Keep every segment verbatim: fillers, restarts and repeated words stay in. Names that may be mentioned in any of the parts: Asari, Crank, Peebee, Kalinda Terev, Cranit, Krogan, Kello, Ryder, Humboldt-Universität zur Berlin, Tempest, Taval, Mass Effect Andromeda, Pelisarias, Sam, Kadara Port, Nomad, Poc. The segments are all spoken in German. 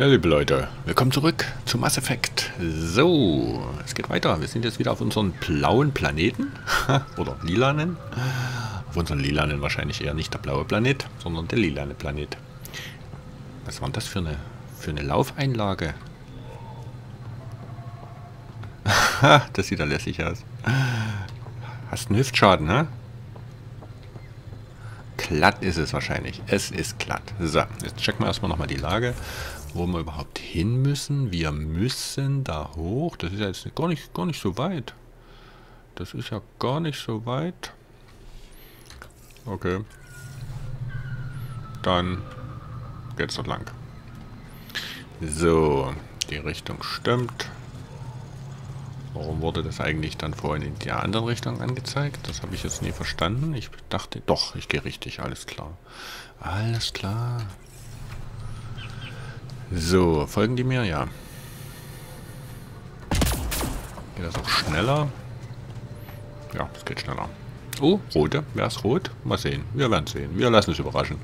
Ja, liebe Leute, willkommen zurück zu Mass Effect. So, es geht weiter. Wir sind jetzt wieder auf unserem blauen Planeten. Oder lilanen. Auf unserem lilanen wahrscheinlich eher nicht der blaue Planet, sondern der lilane Planet. Was war denn das für eine, für eine Laufeinlage? Das sieht ja lässig aus. Hast einen Hüftschaden, ne? Glatt ist es wahrscheinlich. Es ist glatt. So, jetzt checken wir erstmal nochmal die Lage, wo wir überhaupt hin müssen. Wir müssen da hoch. Das ist ja jetzt gar nicht, gar nicht so weit. Das ist ja gar nicht so weit. Okay. Dann geht's dort lang. So, die Richtung stimmt. Warum wurde das eigentlich dann vorhin in der anderen Richtung angezeigt? Das habe ich jetzt nie verstanden. Ich dachte, doch, ich gehe richtig, alles klar. Alles klar. So, folgen die mir? Ja. Geht das auch schneller? Ja, es geht schneller. Oh, rote. Wer ist rot? Mal sehen. Wir werden sehen. Wir lassen uns überraschen.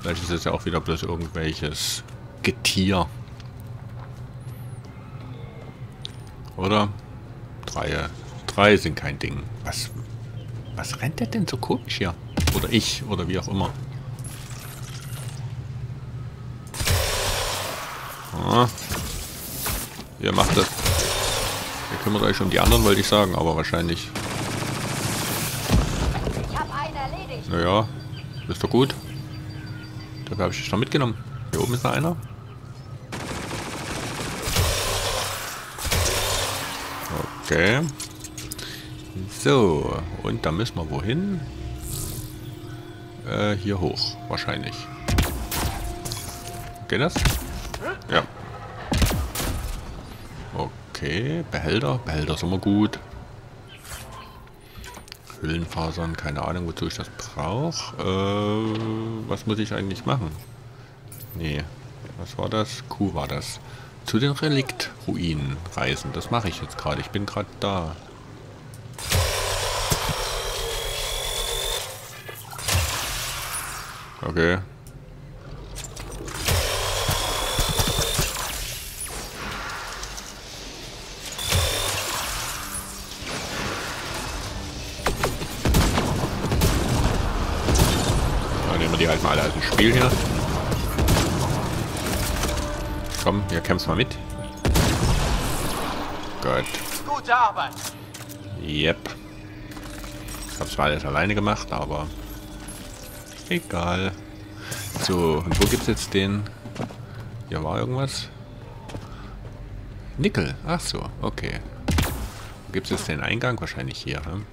Vielleicht ist es ja auch wieder bloß irgendwelches Getier. Oder? Drei, drei sind kein Ding. Was, was rennt der denn so komisch hier? Oder ich, oder wie auch immer. Ah. Ihr macht das. Ihr kümmert euch um die anderen, wollte ich sagen, aber wahrscheinlich. Ich hab einen erledigt. Naja, ist doch gut. Dafür habe ich dich noch mitgenommen. Hier oben ist noch einer. Okay. So, und da müssen wir wohin? Äh, hier hoch, wahrscheinlich. Geht das? Ja. Okay, Behälter. Behälter sind immer gut. Hüllenfasern, keine Ahnung, wozu ich das brauche. Äh, was muss ich eigentlich machen? Nee, was war das? Kuh war das. Zu den Reliktruinen reisen. Das mache ich jetzt gerade. Ich bin gerade da. Okay. Dann nehmen wir die halt mal alle als ein Spiel hier. Komm, ja, kämpfst mal mit. Gut. Gute Arbeit. Yep. Ich habe zwar alles alleine gemacht, aber egal. So, und wo gibt's jetzt den? Hier war irgendwas. Nickel. Ach so, okay. Wo gibt's jetzt den Eingang? Wahrscheinlich hier. Hm?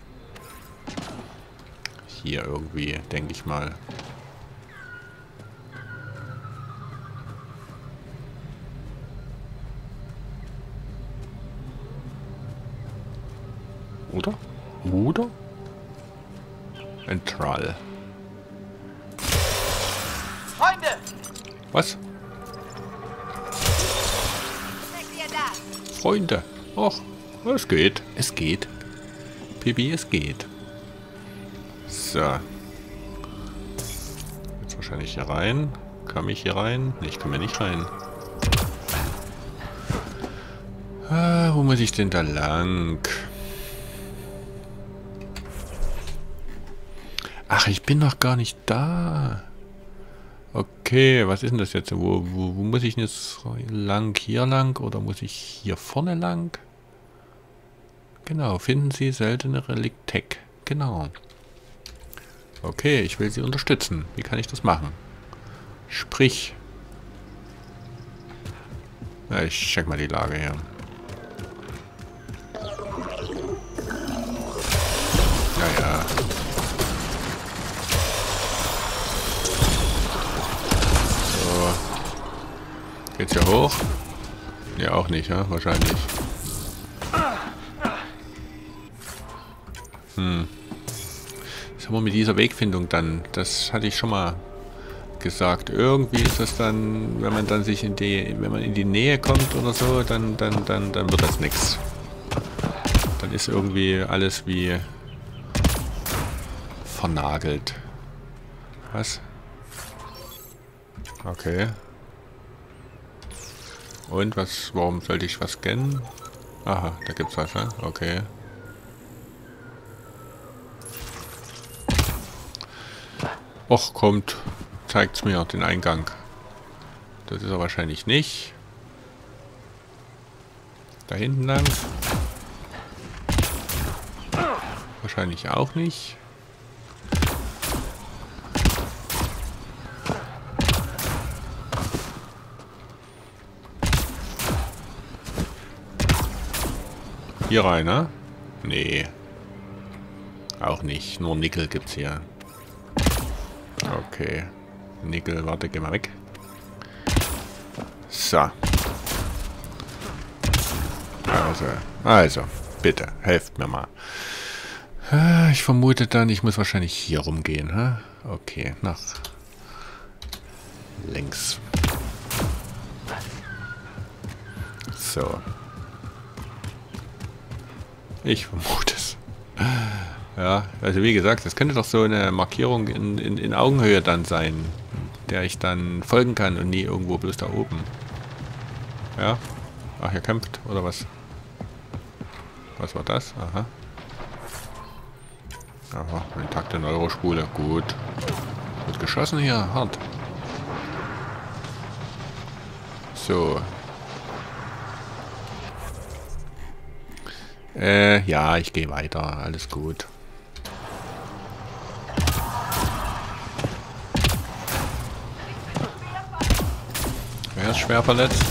Hier irgendwie, denke ich mal. Oder? Oder? Ein Troll. Freunde! Was? Freunde! Och, es geht. Es geht. Peebee, es geht. So. Jetzt wahrscheinlich hier rein. Kann ich hier rein? Nee, ich kann mir nicht rein. Ah, wo muss ich denn da lang? Ach, ich bin noch gar nicht da. Okay, was ist denn das jetzt? Wo, wo, wo muss ich denn jetzt lang? Hier lang oder muss ich hier vorne lang? Genau, finden Sie seltene Relikt-Tech. Genau. Okay, ich will Sie unterstützen. Wie kann ich das machen? Sprich. Ja, ich check mal die Lage hier. Ja, ja. Geht's hier hoch? Ja, auch nicht, ja? Wahrscheinlich. Hm. Was haben wir mit dieser Wegfindung dann? Das hatte ich schon mal gesagt. Irgendwie ist das dann, wenn man dann sich in die, wenn man in die Nähe kommt oder so, dann, dann, dann, dann wird das nichts. Dann ist irgendwie alles wie vernagelt. Was? Okay. Und was? Warum sollte ich was scannen? Aha, da gibt's was, ne? Okay. Och, kommt. Zeigt's mir den Eingang. Das ist er wahrscheinlich nicht. Da hinten lang. Wahrscheinlich auch nicht. Hier rein, ne? Nee. Auch nicht. Nur Nickel gibt's hier. Okay. Nickel, warte, geh mal weg. So. Also, also, bitte, helft mir mal. Ich vermute dann, ich muss wahrscheinlich hier rumgehen, ha? Okay, nach links. So. Ich vermute es. Ja, also wie gesagt, das könnte doch so eine Markierung in, in, in Augenhöhe dann sein, der ich dann folgen kann und nie irgendwo bloß da oben. Ja? Ach, er kämpft, oder was? Was war das? Aha. Aha, intakte Neurospule. Gut. Wird geschossen hier, hart. So. Äh, ja, ich gehe weiter. Alles gut. Wer ist schwer verletzt?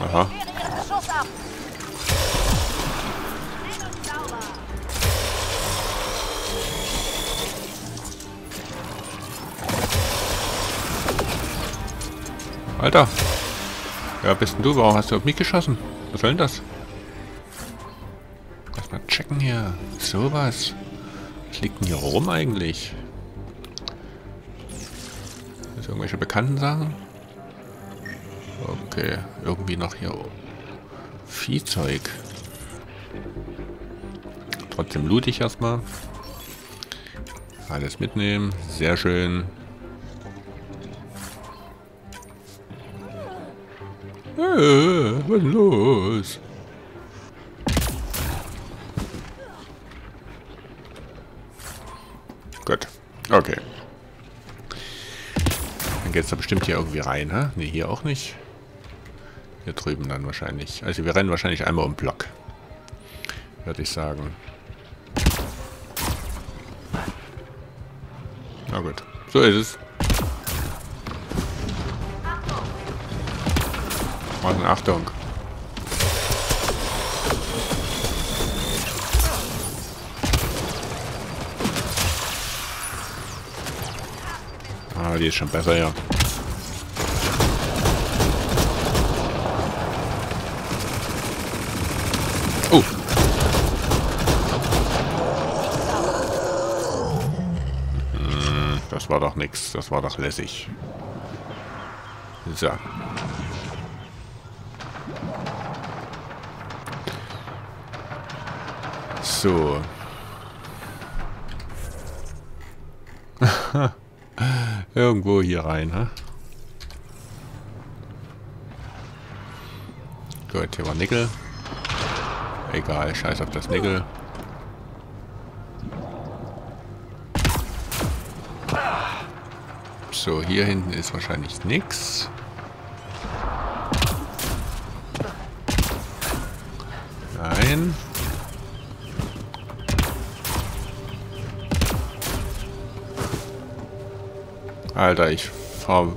Aha. Alter. Ja, bist denn du? Warum hast du auf mich geschossen? Was soll denn das? Lass mal checken hier. Sowas. Was liegt denn hier rum eigentlich? Ist irgendwelche bekannten Sachen? Okay, irgendwie noch hier Viehzeug. Trotzdem loote ich erstmal. Alles mitnehmen. Sehr schön. Äh, was ist los? Gut. Okay. Dann geht's da bestimmt hier irgendwie rein, ha? Ne, hier auch nicht. Hier drüben dann wahrscheinlich. Also wir rennen wahrscheinlich einmal um Block. Würde ich sagen. Na gut. So ist es. Machen Achtung. Ah, die ist schon besser, ja. Oh. Das war doch nix. Das war doch lässig. So. So. Irgendwo hier rein, ha? Gut, hier war Nickel. Egal, scheiß auf das Nickel. So, hier hinten ist wahrscheinlich nichts. Nein. Alter, ich fahr...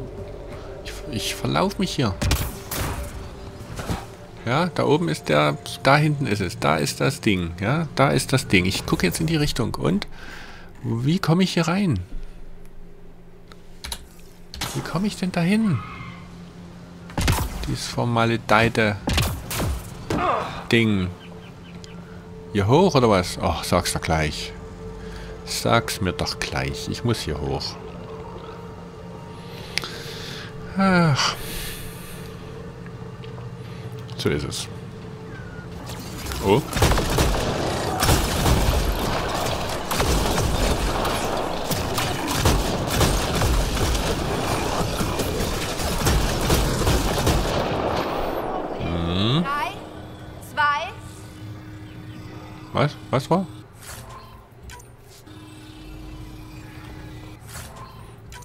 Ich, ich verlauf mich hier. Ja, da oben ist der... Da hinten ist es. Da ist das Ding. Ja, da ist das Ding. Ich gucke jetzt in die Richtung. Und? Wie komme ich hier rein? Wie komme ich denn da hin? Dieses vermaledeite Ding. Hier hoch oder was? Ach, sag's doch gleich. Sag's mir doch gleich. Ich muss hier hoch. Ach. So ist es. Oh. Hm. drei, zwei. Was? Was war?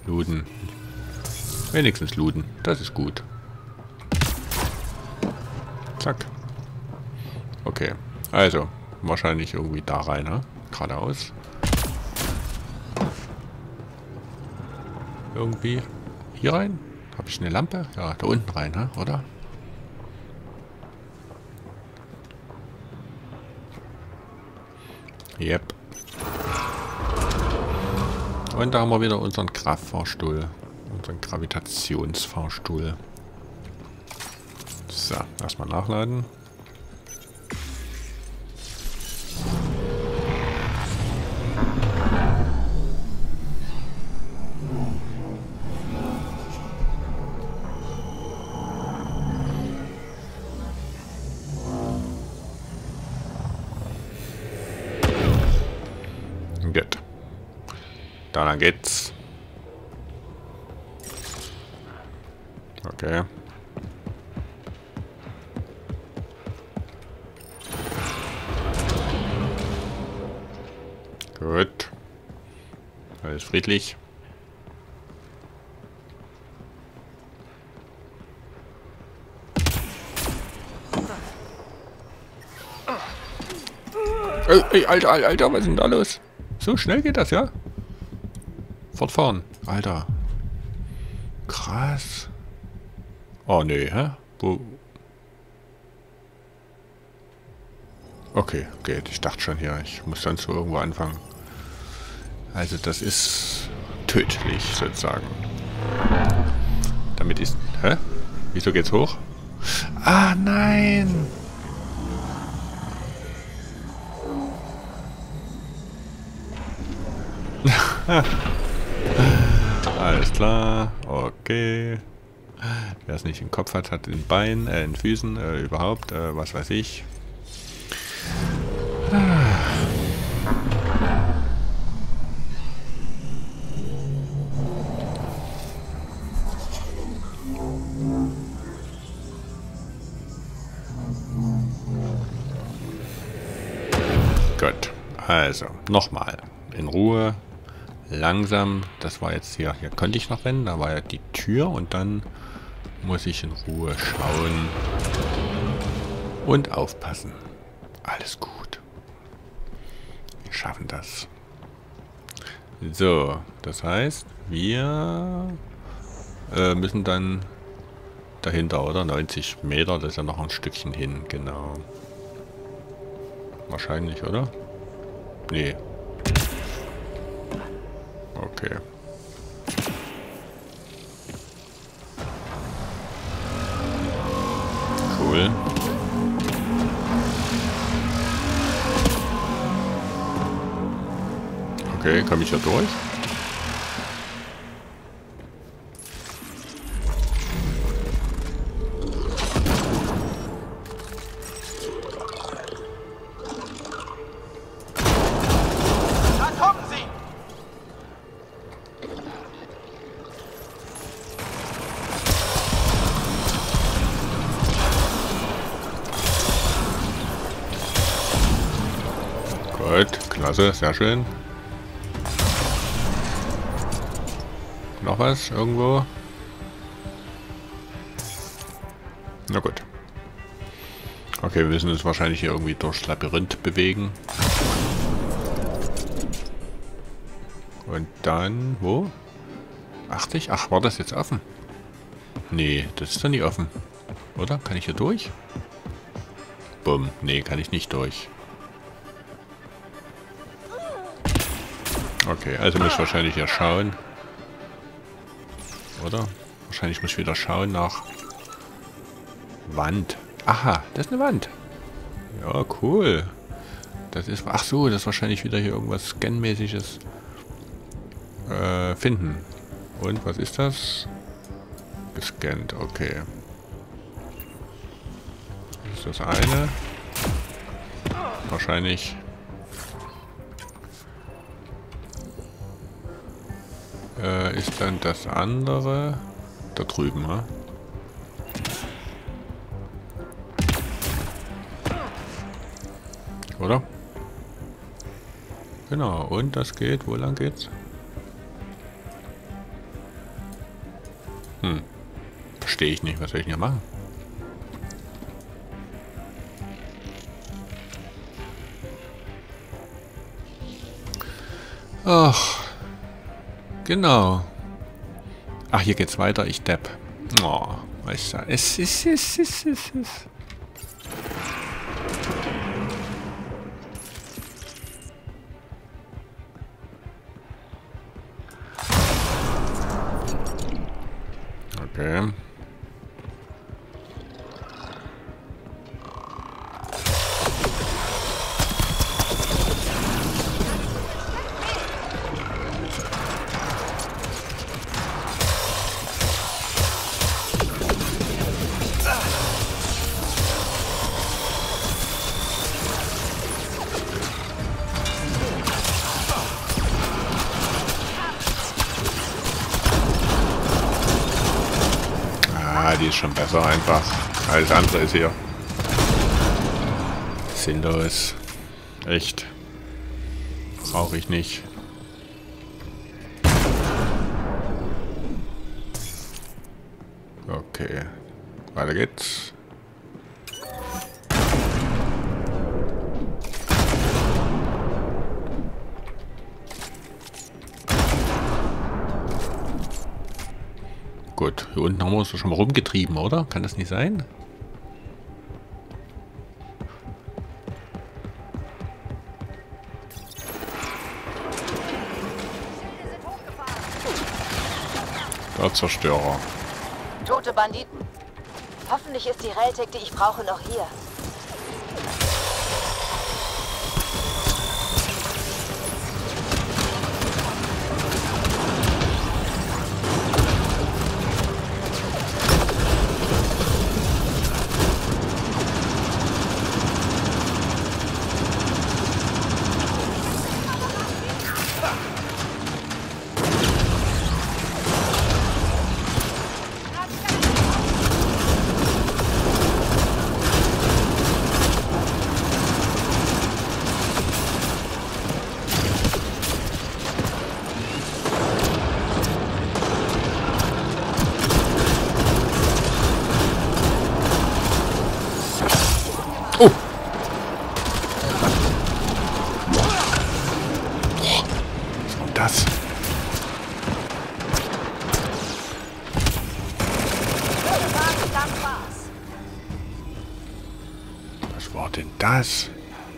Looten. Wenigstens looten. Das ist gut. Zack. Okay. Also, wahrscheinlich irgendwie da rein, ne? Geradeaus. Irgendwie hier rein? Habe ich eine Lampe? Ja, da unten rein, ne? Oder? Yep. Und da haben wir wieder unseren Kraftfahrstuhl. Unseren Gravitationsfahrstuhl. So, erstmal nachladen. Gut. Dann geht's. Okay. Gut. Alles friedlich. Ey, ey, Alter, Alter, was ist denn da los? So schnell geht das, ja? Fortfahren. Alter. Krass. Oh, nee, hä? Wo? Okay, okay. Ich dachte schon hier, ich muss sonst so irgendwo anfangen. Also das ist tödlich, sozusagen. Damit ist... Hä? Wieso geht's hoch? Ah, nein! Alles klar, okay. Wer es nicht im Kopf hat, hat in Beinen, äh, in Füßen, äh, überhaupt, äh, was weiß ich. Gut, also nochmal in Ruhe. Langsam, das war jetzt hier, hier konnte ich noch rennen, da war ja die Tür und dann muss ich in Ruhe schauen und aufpassen. Alles gut. Wir schaffen das. So, das heißt, wir äh, müssen dann dahinter, oder? neunzig Meter, das ist ja noch ein Stückchen hin, genau. Wahrscheinlich, oder? Nee. Okay. Cool. Okay, kann ich ja durch? Klasse, sehr schön. Noch was irgendwo? Na gut. Okay, wir müssen uns wahrscheinlich hier irgendwie durchs Labyrinth bewegen. Und dann, wo? achtzig? Ach, war das jetzt offen? Nee, das ist doch nie offen. Oder? Kann ich hier durch? Bumm. Nee, kann ich nicht durch. Okay, also muss ich wahrscheinlich ja schauen. Oder? Wahrscheinlich muss ich wieder schauen nach... Wand. Aha, das ist eine Wand. Ja, cool. Das ist... Ach so, das ist wahrscheinlich wieder hier irgendwas Scan-mäßiges. Äh, finden. Und was ist das? gescannt, okay. Das ist das eine. Wahrscheinlich. Äh, ist dann das andere. Da drüben, ha? Oder? Genau, und das geht, wo lang geht's? Hm. Verstehe ich nicht, was soll ich denn hier machen? Ach. Genau. Ach, hier geht's weiter, ich depp. Oh, weißt du, es ist, es ist, es ist. Okay. Schon besser einfach. Alles andere ist hier sinnlos. Echt. Brauche ich nicht. Okay. Weiter geht's. Gut, hier unten haben wir uns schon mal rumgetrieben, oder? Kann das nicht sein? Der Zerstörer. Tote Banditen. Hoffentlich ist die Railtech, die ich brauche, noch hier.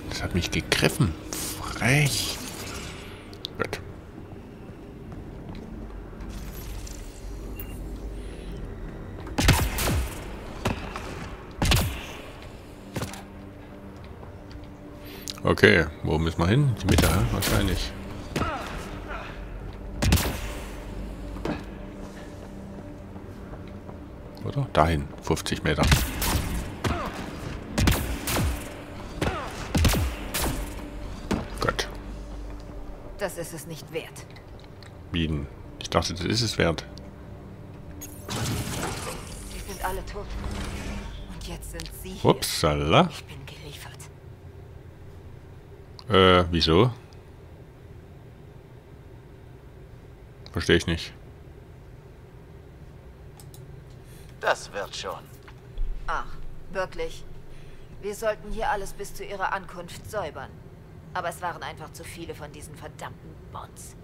Das hat mich gegriffen. Frech. Gut. Okay, wo müssen wir hin? Die Mitte, ja? Wahrscheinlich. Oder? Dahin, fünfzig Meter. Das ist es nicht wert. Bieden. Ich dachte, das ist es wert. Die sind alle tot. Und jetzt sind sie. Upsala. Ich bin geliefert. Äh, wieso? Verstehe ich nicht. Das wird schon. Ach, wirklich. Wir sollten hier alles bis zu ihrer Ankunft säubern. Aber es waren einfach zu viele von diesen verdammten Bonds.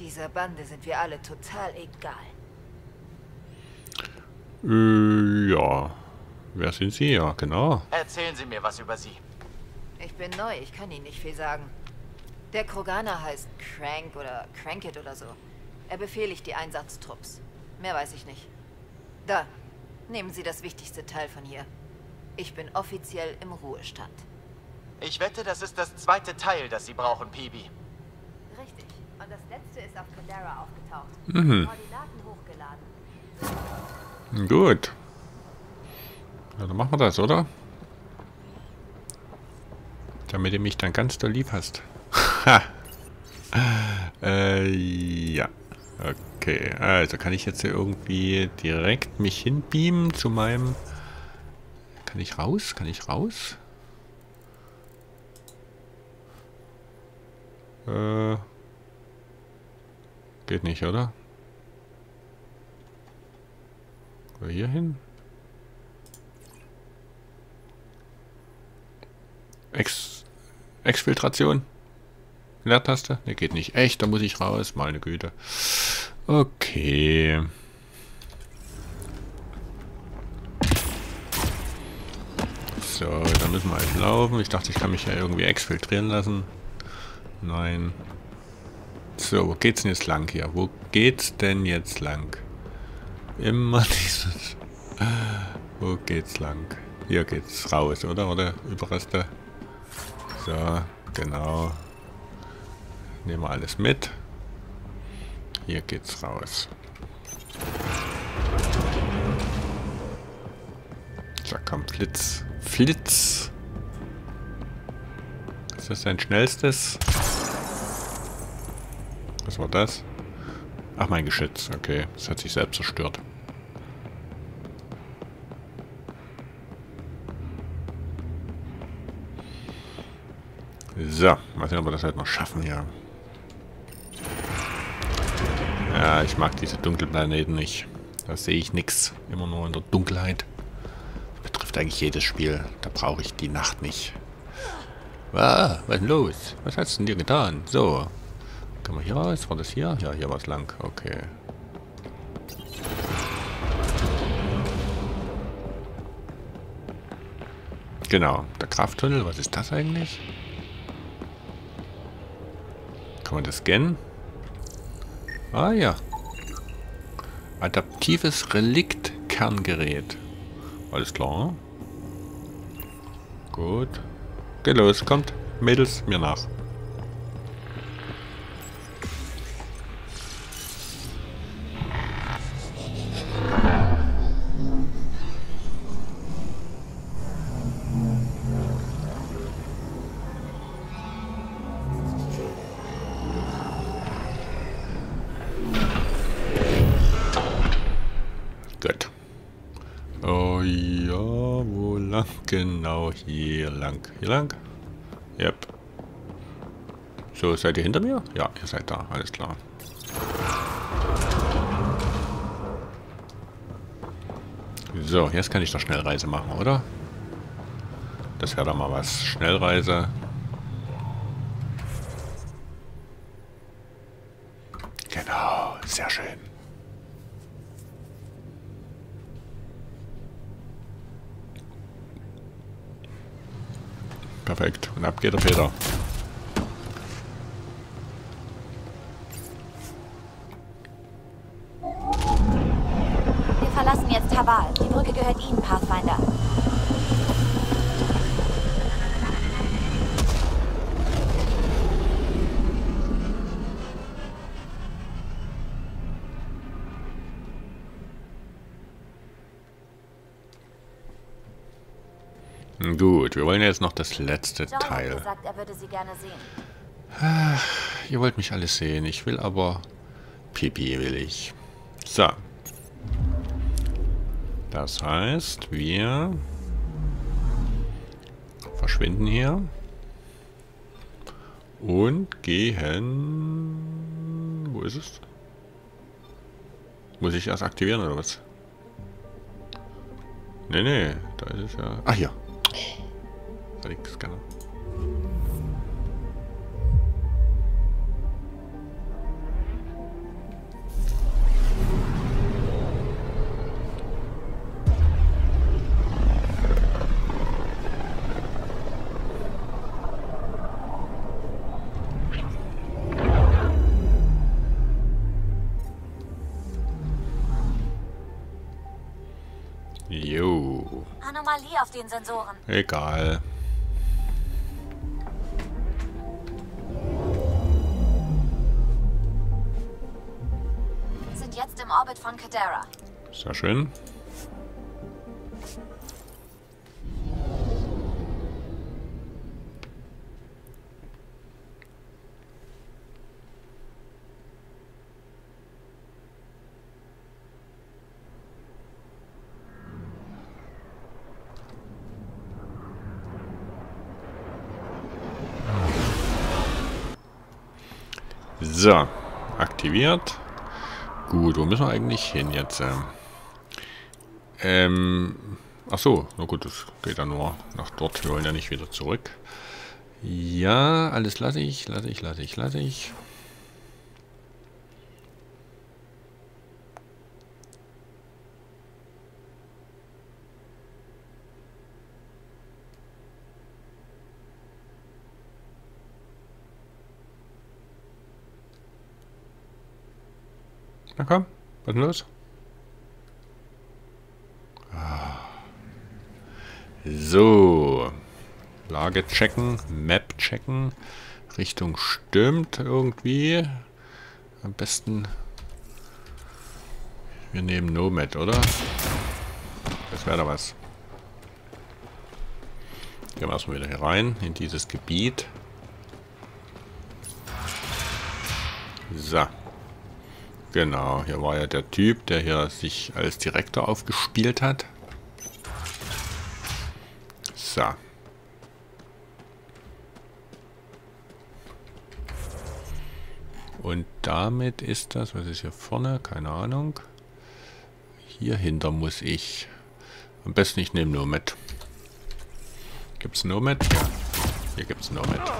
Dieser Bande sind wir alle total egal. Äh, ja. Wer sind Sie? Ja, genau. Erzählen Sie mir was über Sie. Ich bin neu, ich kann Ihnen nicht viel sagen. Der Kroganer heißt Crank oder Crankit oder so. Er befehligt die Einsatztrupps. Mehr weiß ich nicht. Da, nehmen Sie das wichtigste Teil von hier. Ich bin offiziell im Ruhestand. Ich wette, das ist das zweite Teil, das Sie brauchen, Peebee. Richtig. Und das letzte ist auf Kadara aufgetaucht. Mhm. Koordinaten hochgeladen. Gut. Ja, dann machen wir das, oder? Damit du mich dann ganz doll lieb hast. Ha! äh, ja. Okay, also kann ich jetzt hier irgendwie direkt mich hinbeamen zu meinem... Kann ich raus? Kann ich raus? Äh... Geht nicht, oder? Oder hier hin? Ex... Exfiltration? Leertaste? Ne, geht nicht. Echt, da muss ich raus. Meine Güte. Okay. So, dann müssen wir halt laufen. Ich dachte, ich kann mich ja irgendwie exfiltrieren lassen. Nein. So, wo geht's denn jetzt lang hier? Wo geht's denn jetzt lang? Immer dieses... Wo geht's lang? Hier geht's raus, oder? Oder? Überreste. So, genau. Nehmen wir alles mit. Hier geht's raus. Da kommt Flitz. Flitz! Ist das dein schnellstes? Was war das? Ach, mein Geschütz. Okay, das hat sich selbst zerstört. So, mal sehen, ob wir das halt noch schaffen hier. Ja, ich mag diese Dunkelplaneten nicht. Da sehe ich nichts. Immer nur in der Dunkelheit. Das betrifft eigentlich jedes Spiel. Da brauche ich die Nacht nicht. Ah, was ist denn los? Was hast du denn dir getan? So. Können wir hier raus? War das hier? Ja, hier war es lang. Okay. Genau. Der Krafttunnel. Was ist das eigentlich? Kann man das scannen? Ah ja. Adaptives Relikt-Kerngerät. Alles klar. Gut. Geht los, kommt. Mädels, mir nach. Genau, hier lang. Hier lang? Yep. So, seid ihr hinter mir? Ja, ihr seid da. Alles klar. So, jetzt kann ich doch Schnellreise machen, oder? Das wäre doch mal was. Schnellreise. Genau, sehr schön. Perfekt. Und ab geht der Peter. Wir verlassen jetzt Taval. Die Brücke gehört Ihnen, Pathfinder. Gut, wir wollen jetzt noch das letzte John Teil. Hat gesagt, er würde sie gerne sehen. Ihr wollt mich alles sehen. Ich will aber... Peebee will ich. So. Das heißt, wir... verschwinden hier. Und gehen... Wo ist es? Muss ich erst aktivieren, oder was? Nee, nee. Da ist es ja... Ach ja. Scanner. Jo. Anomalie auf den Sensoren. Egal. Jetzt im Orbit von Kadara. Sehr schön. So, aktiviert. Gut, wo müssen wir eigentlich hin jetzt? Ähm, ach so, na gut, das geht ja nur nach dort. Wir wollen ja nicht wieder zurück. Ja, alles lasse ich, lasse ich, lasse ich, lasse ich. Na komm, was ist denn los? Ah. So. Lage checken, Map checken. Richtung stimmt irgendwie. Am besten... Wir nehmen Nomad, oder? Das wäre da was. Gehen wir erstmal wieder hier rein, in dieses Gebiet. So. Genau, hier war ja der Typ, der hier sich als Direktor aufgespielt hat. So. Und damit ist das, was ist hier vorne? Keine Ahnung. Hier hinter muss ich. Am besten ich nehme Nomad. Gibt es Nomad? Ja. Hier gibt es Nomad.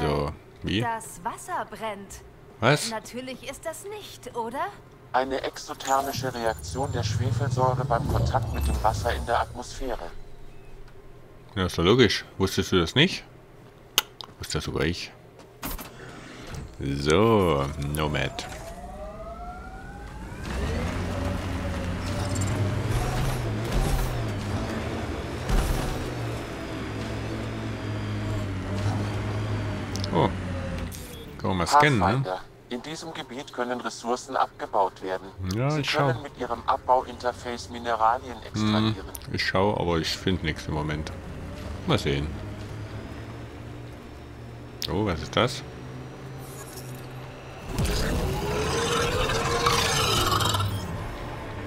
So, wie? Das Wasser brennt. Was? Natürlich ist das nicht, oder? Eine exothermische Reaktion der Schwefelsäure beim Kontakt mit dem Wasser in der Atmosphäre. Ja, ist doch logisch. Wusstest du das nicht? Wusste das sogar ich. So, Nomad. Oh. Können wir mal scannen, ne? In diesem Gebiet können Ressourcen abgebaut werden. Ja, Sie ich können schau. mit ihrem Abbauinterface Mineralien extrahieren. Hm, ich schaue, aber ich finde nichts im Moment. Mal sehen. Oh, was ist das?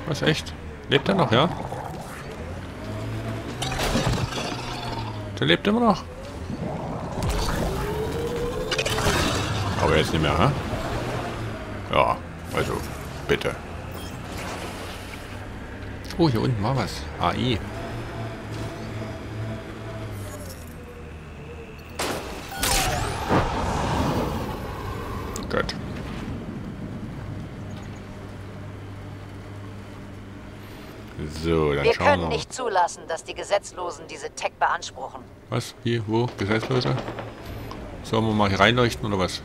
Was, echt? Lebt er noch, ja? Der lebt immer noch. Aber jetzt nicht mehr, ha? Ja, also, bitte. Oh, hier unten war was. A I. Gott. So, dann schauen wir. Wir können nicht zulassen, dass die Gesetzlosen diese Tech beanspruchen. Was? Wie? Wo? Gesetzlose? Sollen wir mal hier reinleuchten oder was?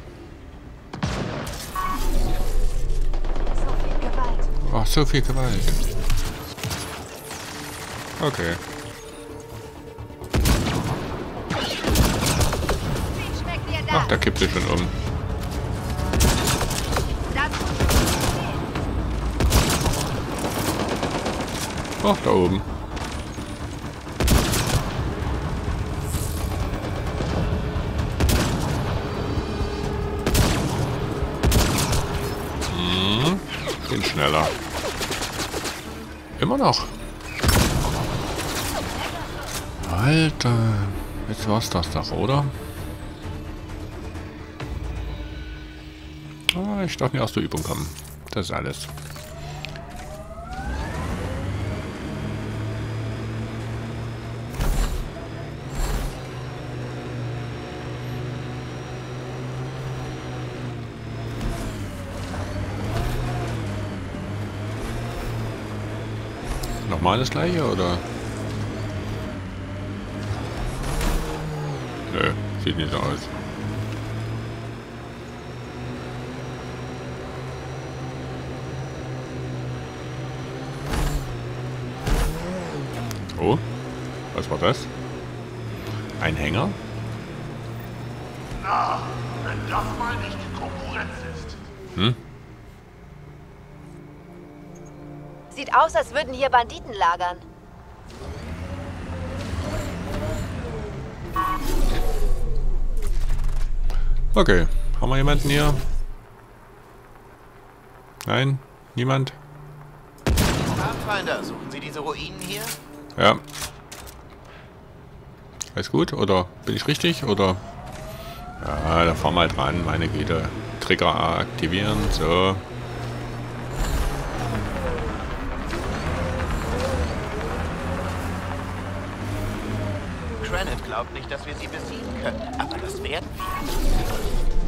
Ach, so viel Gewalt. Okay. Ach, da kippt sie schon um. Ach, da oben. Bin schneller. Immer noch. Alter. Jetzt war's das doch, oder? Ah, ich darf nicht aus der Übung kommen. Das ist alles. Nochmal das gleiche, oder? Nö, sieht nicht so aus. Oh, was war das? Ein Hänger? Na, wenn das mal nicht die Konkurrenz ist. Hm? Sieht aus, als würden hier Banditen lagern. Okay, haben wir jemanden hier? Nein, niemand. Pathfinder, suchen Sie diese Ruinen hier? Ja. Alles gut, oder bin ich richtig, oder Ja, da fahren wir halt ran, meine Güte. Trigger A aktivieren, so. Cranet glaubt nicht, dass wir sie besiegen können, aber das werden wir.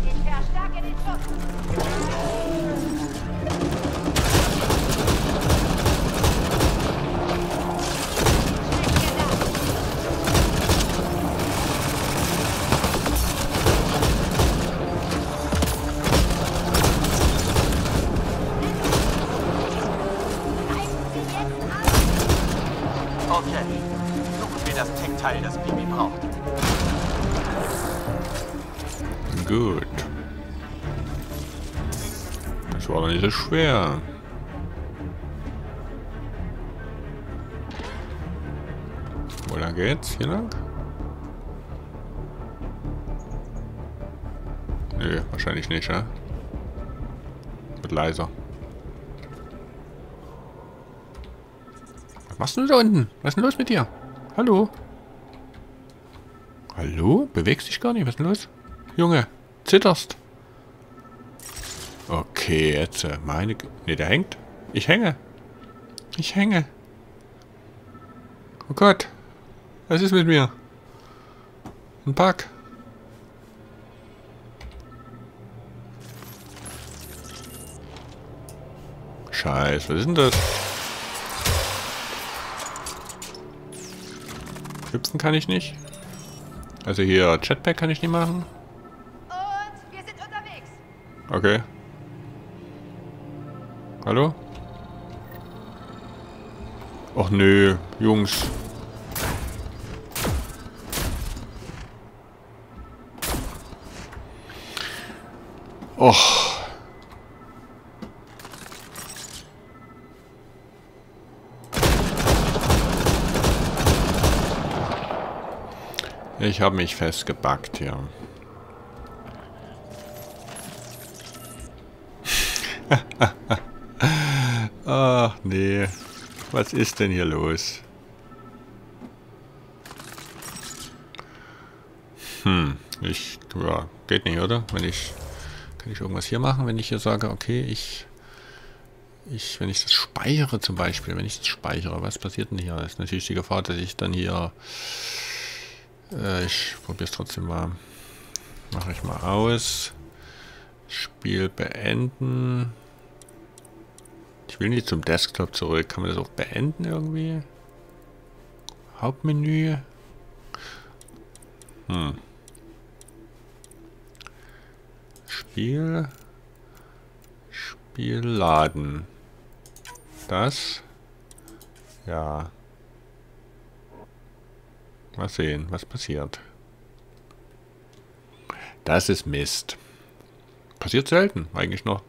Ich verstärke den Schuss. Das Peebee braucht. Gut. Das war doch nicht so schwer. Wo lang geht's? Hier lang? Nö, wahrscheinlich nicht, ja? Wird leiser. Was machst du da unten? Was ist denn los mit dir? Hallo? Hallo? Bewegst dich gar nicht? Was ist denn los? Junge, zitterst. Okay, jetzt meine... Ne, der hängt. Ich hänge. Ich hänge. Oh Gott. Was ist mit mir? Ein Pack. Scheiß, was ist denn das? Hüpfen kann ich nicht. Also hier, Jetpack kann ich nicht machen. Und wir sind unterwegs. Okay. Hallo? Och nö, Jungs. Och. Ich habe mich festgebackt hier. Ach nee. Was ist denn hier los? Hm. Ich... Ja, geht nicht, oder? Wenn ich... Kann ich irgendwas hier machen, wenn ich hier sage, okay, ich... Ich... Wenn ich das speichere zum Beispiel, wenn ich das speichere, was passiert denn hier? Das ist natürlich die Gefahr, dass ich dann hier... Ich probiere es trotzdem mal. Mache ich mal aus. Spiel beenden. Ich will nicht zum Desktop zurück. Kann man das auch beenden irgendwie? Hauptmenü. Hm. Spiel. Spiel laden. Das. Ja. Mal sehen, was passiert. Das ist Mist. Passiert selten. Eigentlich noch...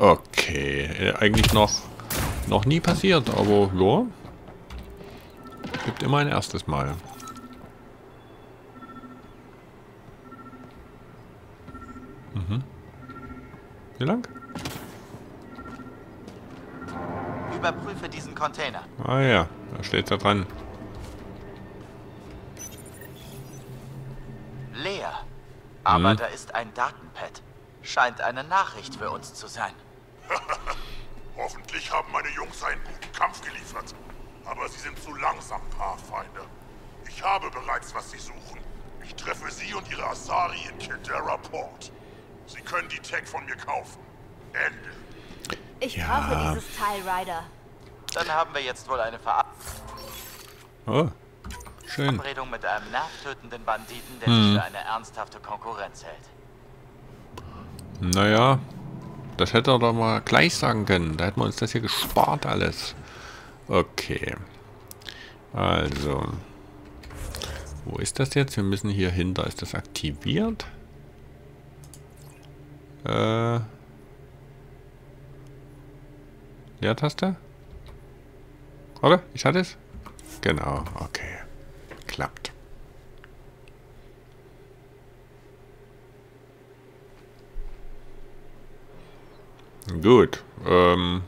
Okay. Äh, eigentlich noch... Noch nie passiert, aber ja. Gibt immer ein erstes Mal. Mhm. Wie lang? Überprüfe diesen Container. Ah ja, da steht's da dran. Aber da ist ein Datenpad. Scheint eine Nachricht für uns zu sein. Hoffentlich haben meine Jungs einen guten Kampf geliefert. Aber sie sind zu langsam, Pathfinder. Ich habe bereits, was sie suchen. Ich treffe sie und ihre Asari in Kadara Port. Sie können die Tech von mir kaufen. Ende. Ich ja. brauche dieses Teil, Ryder. Dann haben wir jetzt wohl eine Verabredung. Oh. Schön. Verabredung mit einem nervtötenden Banditen, der hm. sich für eine ernsthafte Konkurrenz hält. Naja, das hätte er doch mal gleich sagen können. Da hätten wir uns das hier gespart alles. Okay. Also. Wo ist das jetzt? Wir müssen hier hinter. Ist das aktiviert? Äh. Leertaste? Oder? Ich hatte es? Genau, okay. Klappt. Gut. Ähm.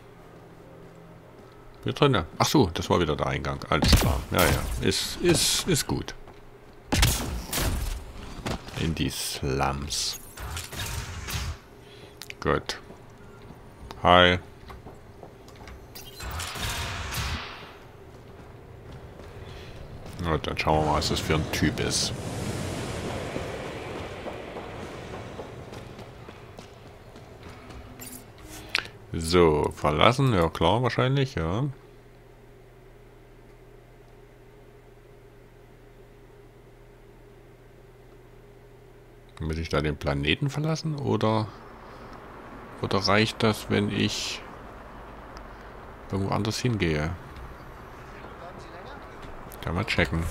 Hier drin. Ach so, das war wieder der Eingang. Alles klar. Ja, ja. Ist, ist, ist gut. in die Slums. Gut. Hi. Gut, dann schauen wir mal, was das für ein Typ ist. So, verlassen, ja klar, wahrscheinlich, ja. Muss ich da den Planeten verlassen, oder, oder reicht das, wenn ich irgendwo anders hingehe? Kann man checken.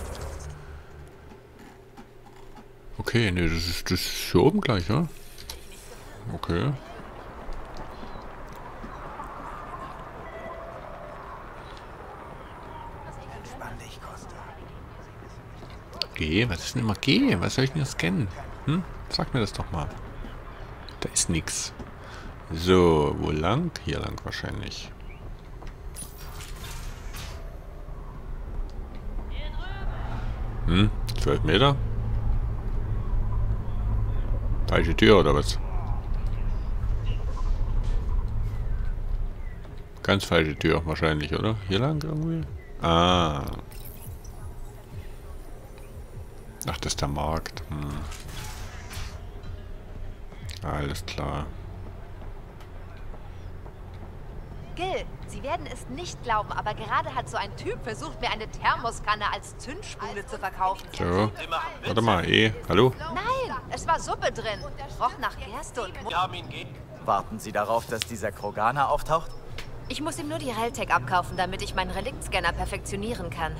Okay, ne, das ist, das ist hier oben gleich, ja? Okay. G? Was ist denn immer G? Was soll ich denn jetzt scannen? Hm? Sag mir das doch mal. Da ist nix. So, wo lang? Hier lang wahrscheinlich. Hm? zwölf Meter? Falsche Tür oder was? Ganz falsche Tür wahrscheinlich, oder? Hier lang irgendwie? Ah. Ach, das ist der Markt. Hm. Alles klar. Gil, Sie werden es nicht glauben, aber gerade hat so ein Typ versucht, mir eine Thermoskanne als Zündspule zu verkaufen. So. Warte mal, eh. Hallo? Nein, es war Suppe drin. Roch nach Gerste und Muscheln. Warten Sie darauf, dass dieser Kroganer auftaucht? Ich muss ihm nur die Realtech abkaufen, damit ich meinen Reliktscanner perfektionieren kann.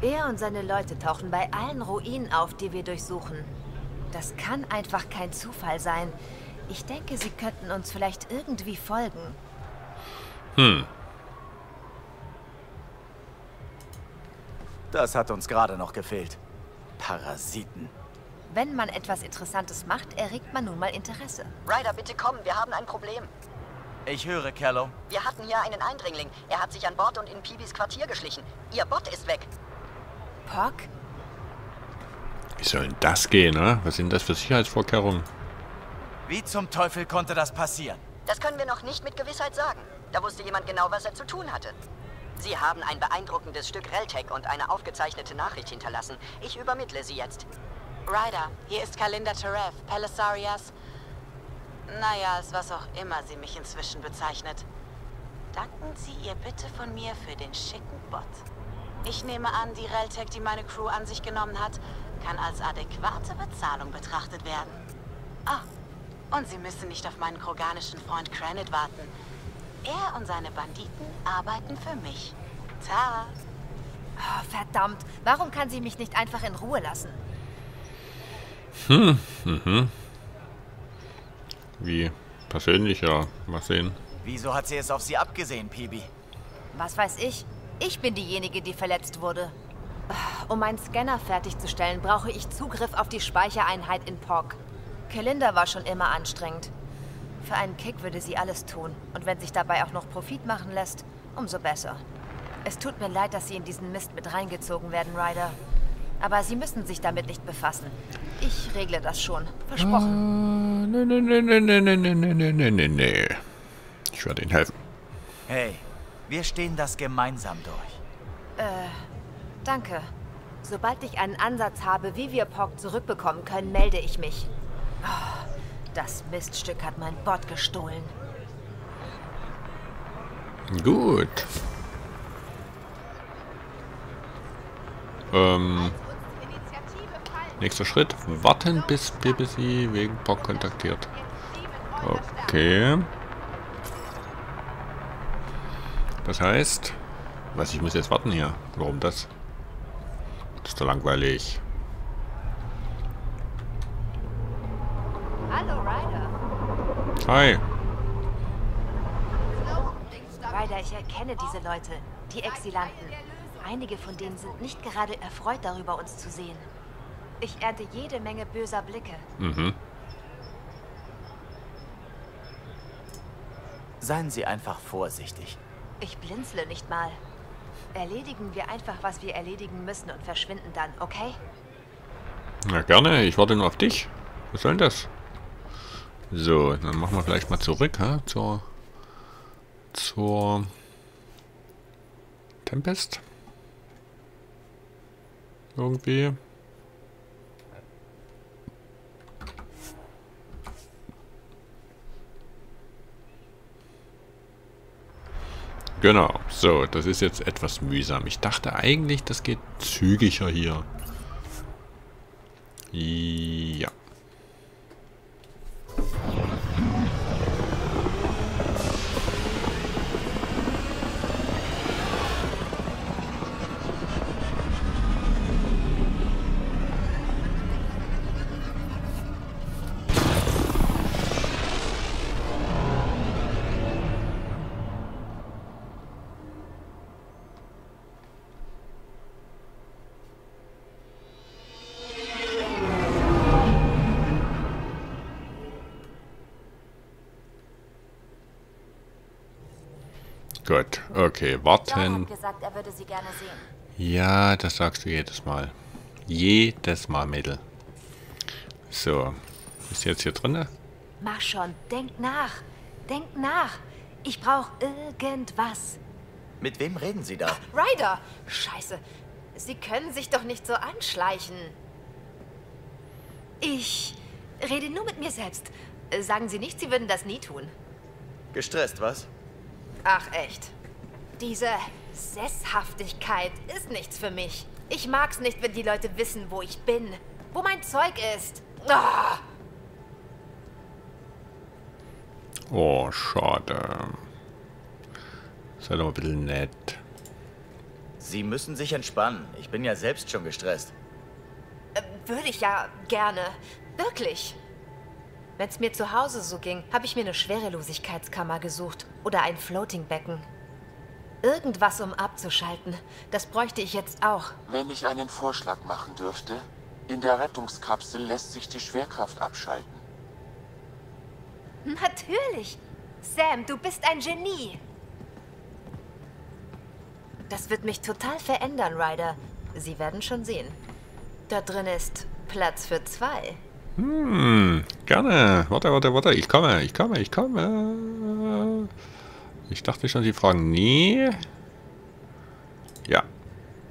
Er und seine Leute tauchen bei allen Ruinen auf, die wir durchsuchen. Das kann einfach kein Zufall sein. Ich denke, sie könnten uns vielleicht irgendwie folgen. Hm. Das hat uns gerade noch gefehlt. Parasiten. Wenn man etwas Interessantes macht, erregt man nun mal Interesse. Ryder, bitte komm, wir haben ein Problem. Ich höre, Kello. Wir hatten hier einen Eindringling. Er hat sich an Bord und in Peebees Quartier geschlichen. Ihr Bot ist weg. Poc? Wie soll denn das gehen, ne? Was sind das für Sicherheitsvorkehrungen? Wie zum Teufel konnte das passieren? Das können wir noch nicht mit Gewissheit sagen. Da wusste jemand genau, was er zu tun hatte. Sie haben ein beeindruckendes Stück Reltech und eine aufgezeichnete Nachricht hinterlassen. Ich übermittle sie jetzt. Ryder, hier ist Kalinda Terev, Pelisarias. Naja, als was auch immer sie mich inzwischen bezeichnet. Danken Sie ihr bitte von mir für den schicken Bot. Ich nehme an, die Reltech, die meine Crew an sich genommen hat, kann als adäquate Bezahlung betrachtet werden. Ah, oh, und Sie müssen nicht auf meinen kroganischen Freund Cranit warten. Er und seine Banditen arbeiten für mich. Ta. Oh, verdammt, warum kann sie mich nicht einfach in Ruhe lassen? Hm, mhm. Wie? Persönlich, ja. Mal sehen. Wieso hat sie es auf sie abgesehen, Peebee? Was weiß ich? Ich bin diejenige, die verletzt wurde. Um meinen Scanner fertigzustellen, brauche ich Zugriff auf die Speichereinheit in Poc. Kalinda war schon immer anstrengend. Für einen Kick würde sie alles tun. Und wenn sich dabei auch noch Profit machen lässt, umso besser. Es tut mir leid, dass Sie in diesen Mist mit reingezogen werden, Ryder. Aber Sie müssen sich damit nicht befassen. Ich regle das schon. Versprochen. Nee, nee, nee, nee, nee, nee, nee, nee, nee, nee. Ich werde Ihnen helfen. Hey. Wir stehen das gemeinsam durch. Äh, danke. Sobald ich einen Ansatz habe, wie wir Poc zurückbekommen können, melde ich mich. Oh, das Miststück hat mein Bot gestohlen. Gut. Ähm. Nächster Schritt. Warten, bis Peebee wegen Poc kontaktiert. Okay. Das heißt, was, ich muss jetzt warten hier. Warum das? Das ist doch langweilig. Hallo Ryder. Hi. Ryder, ich erkenne diese Leute, die Exilanten. Einige von denen sind nicht gerade erfreut darüber, uns zu sehen. Ich ernte jede Menge böser Blicke. Mhm. Seien Sie einfach vorsichtig. Ich blinzle nicht mal. Erledigen wir einfach, was wir erledigen müssen und verschwinden dann, okay? Na gerne, ich warte nur auf dich. Was soll denn das? So, dann machen wir gleich mal zurück, ha? Zur... Zur... Tempest? Irgendwie... Genau, so, das ist jetzt etwas mühsam. Ich dachte eigentlich, das geht zügiger hier. Ja. Gut, okay, warten. Hat gesagt, er würde sie gerne sehen. Ja, das sagst du jedes Mal. Jedes Mal, Mädel. So, ist jetzt hier drin? Mach schon, denk nach. Denk nach. Ich brauche irgendwas. Mit wem reden Sie da? Ryder! Scheiße, Sie können sich doch nicht so anschleichen. Ich rede nur mit mir selbst. Sagen Sie nicht, Sie würden das nie tun. Gestresst, was? Ach echt. Diese Sesshaftigkeit ist nichts für mich. Ich mag's nicht, wenn die Leute wissen, wo ich bin. Wo mein Zeug ist. Oh, oh schade. Sei doch mal ein bisschen nett. Sie müssen sich entspannen. Ich bin ja selbst schon gestresst. Äh, würde ich ja gerne. Wirklich. Wenn's mir zu Hause so ging, habe ich mir eine Schwerelosigkeitskammer gesucht oder ein Floatingbecken. Irgendwas, um abzuschalten. Das bräuchte ich jetzt auch. Wenn ich einen Vorschlag machen dürfte, in der Rettungskapsel lässt sich die Schwerkraft abschalten. Natürlich! Sam, du bist ein Genie! Das wird mich total verändern, Ryder. Sie werden schon sehen. Da drin ist Platz für zwei. Hm, gerne. Warte, warte, warte. Ich komme, ich komme, ich komme. Ich dachte schon, Sie fragen nie. Ja.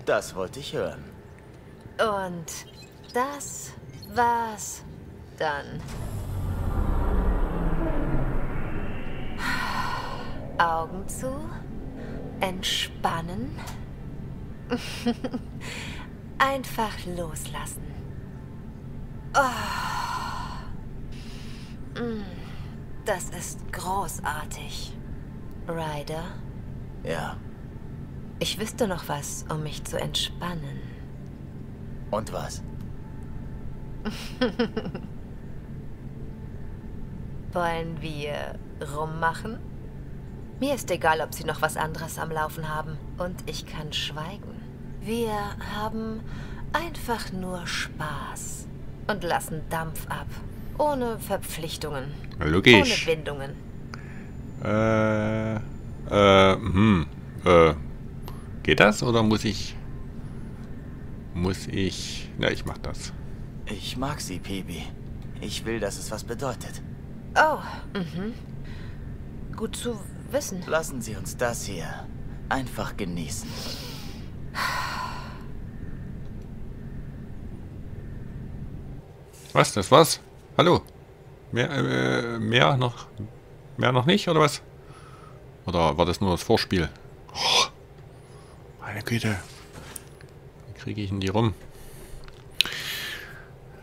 Das wollte ich hören. Und das war's dann. Augen zu. Entspannen. Einfach loslassen. Oh. Das ist großartig. Ryder? Ja? Ich wüsste noch was, um mich zu entspannen. Und was? Wollen wir rummachen? Mir ist egal, ob Sie noch was anderes am Laufen haben. Und ich kann schweigen. Wir haben einfach nur Spaß. Und lassen Dampf ab. Ohne Verpflichtungen. Logisch. Ohne Bindungen. Äh, äh, hm, äh, geht das oder muss ich, muss ich, na, ich mach das. Ich mag sie, Peebee. Ich will, dass es was bedeutet. Oh, mhm. Gut zu wissen. Lassen Sie uns das hier einfach genießen. Was, das war's? Hallo? Mehr, äh, mehr noch? Mehr noch nicht, oder was? Oder war das nur das Vorspiel? Oh, meine Güte. Wie kriege ich denn die rum?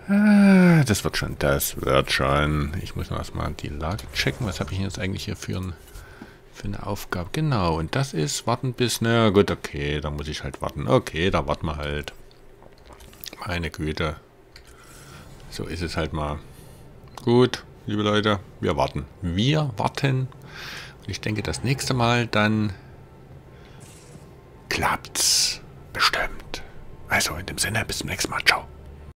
Ah, das wird schon, das wird schon. Ich muss noch erstmal die Lage checken. Was habe ich jetzt eigentlich hier für, ein, für eine Aufgabe? Genau, und das ist warten bis... Na gut, okay, da muss ich halt warten. Okay, da warten wir halt. Meine Güte. So ist es halt mal. Gut, liebe Leute, wir warten. Wir warten. Und ich denke, das nächste Mal dann klappt's bestimmt. Also in dem Sinne, bis zum nächsten Mal. Ciao.